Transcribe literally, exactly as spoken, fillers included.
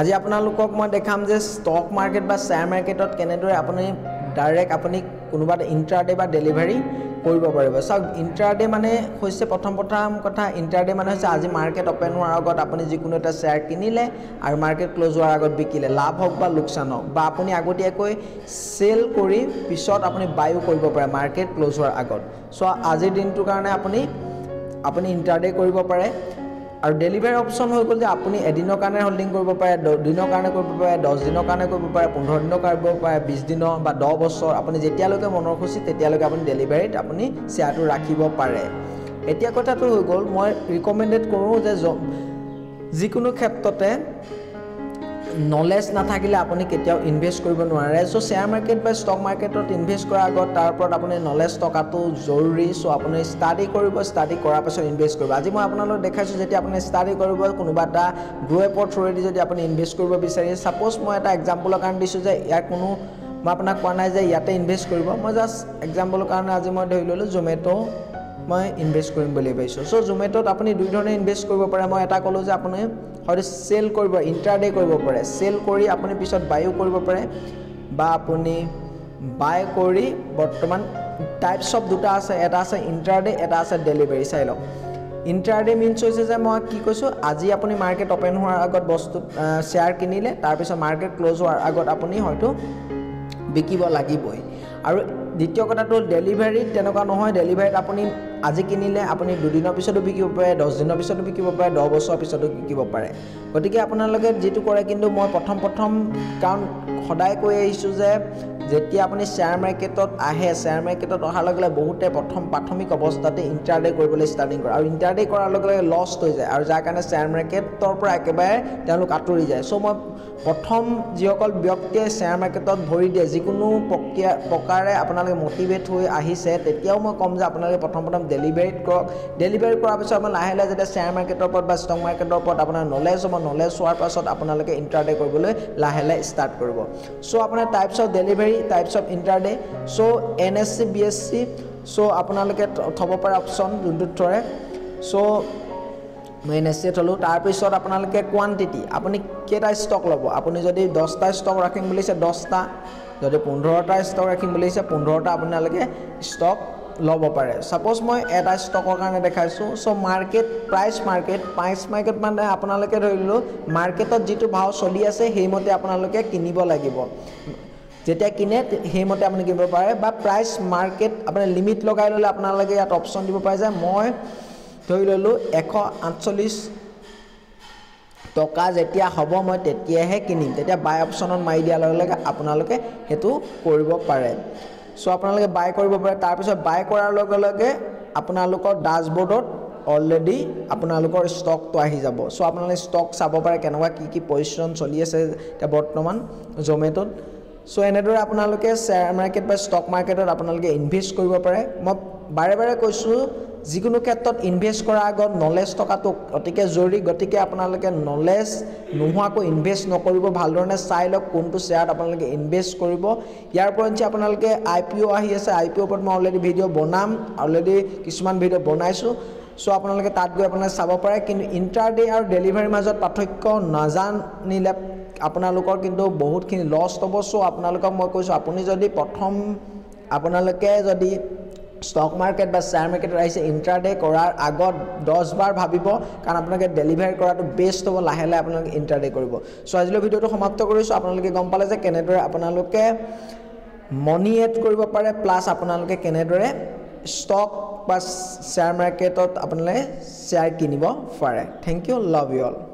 আজি আপোনালোকক মই দেখাম যে স্টক মাৰ্কেট বা শেয়াৰ মাৰ্কেটত কেনেদৰে আপুনি ডাইৰেক্ট আপুনি কোনোবা ইন্ট্ৰাডে বা ডেলিভাৰি কৰিব পাৰিব। সব ইন্ট্ৰাডে মানে হৈছে প্ৰথম প্ৰথম কথা, ইন্ট্ৰাডে মানে হৈছে আজি মাৰ্কেট ওপেন হোৱাৰ আগত আপুনি যিকোনো এটা শেয়াৰ কিনিলে আৰু মাৰ্কেট ক্লোজ হোৱাৰ আগত বিকিলে, লাভ হওক বা লোকসান হওক, বা আপুনি আগতীয়াকৈ সেল কৰি পিছত আপুনি বাইও কৰিব পাৰে মাৰ্কেট ক্লোজ হোৱাৰ আগত। সো আজিৰ দিনটোৰ কাৰণে আপুনি আপুনি ইন্ট্ৰাডে কৰিব পাৰে। আৰু ডেলিভাৰি অপশন হৈ গ'ল যে আপুনি এদিনৰ কাৰণে হোল্ডিং কৰিব পাৰে, দুদিনৰ কাৰণে কৰিব পাৰে, দহ দিনৰ কাৰণে কৰিব পাৰে, পোন্ধৰ দিনৰ কৰিব পাৰে, বিশ দিনৰ বা দহ বছৰ, আপুনি যেতিয়ালৈকে মনৰ খুশি তেতিয়ালৈকে আপুনি ডেলিভাৰিত আপুনি শেয়াৰটো ৰাখিব পাৰে। এতিয়া কথাটো হৈ গ'ল, মই ৰিকমেন্ডেড কৰোঁ যে যিকোনো ক্ষেত্ৰতে নলেজ নাথাকিলে আপুনি কেতিয়াও ইনভেস্ট কৰিব নোৱাৰে। সো শেয়াৰ মাৰ্কেট বা স্টক মাৰ্কেটত ইনভেস্ট কৰাৰ আগত তাৰ ওপৰত আপুনি নলেজ টকাটো জৰুৰী। সো আপুনি ষ্টাডি কৰিব, ষ্টাডি কৰাৰ পাছত ইনভেস্ট কৰিব। আজি মই আপোনালোক দেখাইছোঁ যেতিয়া আপুনি ষ্টাডি কৰিব, কোনোবা এটা গ্ৰুপৰ থ্ৰুৱেদি যদি আপুনি ইনভেস্ট কৰিব বিচাৰিছে, সাপোজ মই এটা এক্সাম্পলৰ কাৰণে দিছোঁ যে ইয়াৰ কোনো মই আপোনাক কোৱা নাই যে ইয়াতে ইনভেস্ট কৰিব, মই জাষ্ট এক্সাম্পলৰ কাৰণে আজি মই ধৰি ল'লোঁ জোমেটো মই ইনভেস্ট কৰিম বুলি ভাবিছোঁ। সো জোমেটোত আপুনি দুই ধৰণে ইনভেস্ট কৰিব পাৰে। মই এটা ক'লোঁ যে আপুনি হয়তো সেল কৰিব, ইন্ট্ৰাডে কৰিব পাৰে, সেল কৰি আপুনি পিছত বাইও কৰিব পাৰে, বা আপুনি বাই কৰি বৰ্তমান টাইপস অফ দুটা আছে, এটা আছে ইন্ট্রাডে, এটা আছে ডেলিভারি। চাই লওক ইন্ট্রাডে মিনছ হৈছে যে মই কি কৈছোঁ, আজি আপুনি মার্কেট ওপেন হোৱাৰ আগত বস্তু শেয়াৰ কিনিলে, তাৰপিছত মাৰ্কেট ক্লোজ হোৱাৰ আগত আপুনি হয়তো বিকিব লাগিবই। আৰু দ্বিতীয় কথাটো হ'ল ডেলিভাৰিত তেনেকুৱা নহয়, ডেলিভাৰিত আপুনি আজি কিনিলে আপুনি দুদিনৰ পিছতো বিকিব পাৰে, দহ দিনৰ পিছতো বিকিব পাৰে, দহ বছৰৰ পিছতো বিকিব পাৰে। গতিকে আপোনালোকে যিটো কৰে, কিন্তু মই প্ৰথম প্ৰথম কাৰণ সদায় কৈ আহিছোঁ যে যেতিয়া আপুনি শেয়াৰ মাৰ্কেটত আহে, শ্বেয়াৰ মাৰ্কেটত অহাৰ লগে লগে বহুতে প্ৰথম প্ৰাথমিক অৱস্থাতে ইন্ট্ৰাডে কৰিবলৈ ষ্টাৰ্টিং কৰে, আৰু ইন্ট্ৰাডে কৰাৰ লগে লগে লছ হৈ যায়, আৰু যাৰ কাৰণে শ্বেয়াৰ মাৰ্কেটৰ পৰা একেবাৰে তেওঁলোক আঁতৰি যায়। চ' মই প্ৰথম যিসকল ব্যক্তিয়ে শ্বেয়াৰ মাৰ্কেটত ভৰি দিয়ে, যিকোনো প্ৰক্ৰিয়া প্ৰকাৰে আপোনালোকে মটিভেট হৈ আহিছে, তেতিয়াও মই ক'ম যে আপোনালোকে প্ৰথম প্ৰথম ডেলিভাৰিত কৰক। ডেলিভাৰি কৰাৰ পিছত আপোনাৰ লাহে লাহে যেতিয়া শ্বেয়াৰ মাৰ্কেটৰ ওপৰত বা ষ্টক মাৰ্কেটৰ ওপৰত আপোনাৰ নলেজ হ'ব, নলেজ হোৱাৰ পাছত আপোনালোকে ইন্ট্ৰাডে কৰিবলৈ লাহে লাহে ষ্টাৰ্ট কৰিব। চ' আপোনাৰ types of delivery, types of intraday, so N S C B S C, so আপোনালোকে থ'ব পাৰে অপশ্যন যোনটো থৰে। সো মই এন এছ চি থ'লোঁ। তাৰপিছত আপোনালোকে কোৱান্টিটি, আপুনি কেইটা ষ্টক ল'ব, আপুনি যদি দহটা ষ্টক ৰাখিম বুলিছে দহটা, যদি পোন্ধৰটা ষ্টক ৰাখিম বুলিছে পোন্ধৰটা আপোনালোকে ষ্টক ল'ব পাৰে। সাপোজ মই এটা ষ্টকৰ কাৰণে দেখাইছোঁ। So market price market price market মানে আপোনালোকে ধৰিলোঁ মাৰ্কেটত যিটো ভাও চলি আছে সেইমতে আপোনালোকে কিনিব লাগিব, যেতিয়া কিনে সেইমতে আপুনি কিনিব পাৰে। বা প্ৰাইচ মাৰ্কেট আপোনাৰ লিমিট লগাই ল'লে আপোনালোকে ইয়াত অপশ্যন দিব পাৰে যে মই ধৰি ল'লোঁ এশ আঠচল্লিছ টকা যেতিয়া হ'ব মই তেতিয়াহে কিনিম, তেতিয়া বাই অপশ্যনত মাৰি দিয়াৰ লগে লগে আপোনালোকে সেইটো কৰিব পাৰে। চ' আপোনালোকে বাই কৰিব পাৰে। তাৰপিছত বাই কৰাৰ লগে লগে আপোনালোকৰ ডেশ্ববৰ্ডত অলৰেডি আপোনালোকৰ ষ্টকটো আহি যাব। চ' আপোনালোকে ষ্টক চাব পাৰে কেনেকুৱা কি কি পজিশ্যন চলি আছে এতিয়া বৰ্তমান জমেটোত। সো এনেদৰে আপোনালোকে শেয়াৰ মাৰ্কেট বা ষ্টক মাৰ্কেটত আপোনালোকে ইনভেষ্ট কৰিব পাৰে। মই বাৰে বাৰে কৈছোঁ যিকোনো ক্ষেত্ৰত ইনভেষ্ট কৰাৰ আগত নলেজ থকাটো অতিকে জৰুৰী। গতিকে আপোনালোকে নলেজ নোহোৱাকৈ ইনভেষ্ট নকৰিব, ভালধৰণে চাই লওক কোনটো শ্বেয়াৰত আপোনালোকে ইনভেষ্ট কৰিব। ইয়াৰ উপৰিঞ্চি আপোনালোকে আই পি অ' আহি আছে, আই পি অ'ৰ ওপৰত মই অলৰেডি ভিডিঅ' বনাম, অলৰেডি কিছুমান ভিডিঅ' বনাইছোঁ। সো আপোনালোকে তাত গৈ আপোনালোকে চাব পাৰে। কিন্তু ইন্ট্ৰাডে আৰু ডেলিভাৰীৰ মাজত পাৰ্থক্য নাজানিলে আপোনালোকৰ কিন্তু বহুতখিনি লছ হ'ব। সো আপোনালোকক মই কৈছোঁ আপুনি যদি প্ৰথম আপোনালোকে যদি ষ্টক মাৰ্কেট বা শ্বেয়াৰ মাৰ্কেটত আহিছে ইন্ট্ৰাডে কৰাৰ আগত দহ বাৰ ভাবিব, কাৰণ আপোনালোকে ডেলিভাৰী কৰাটো বেষ্ট হ'ব, লাহে লাহে আপোনালোকে ইন্ট্ৰাডে কৰিব। সো আজিলৈ ভিডিঅ'টো সমাপ্ত কৰিছোঁ। আপোনালোকে গম পালে যে কেনেদৰে আপোনালোকে মনি এড কৰিব পাৰে, প্লাছ আপোনালোকে কেনেদৰে ষ্টক বা শ্বেয়াৰ মাৰ্কেটত আপোনালোকে শ্বেয়াৰ কিনিব পাৰে। Thank you, love you all.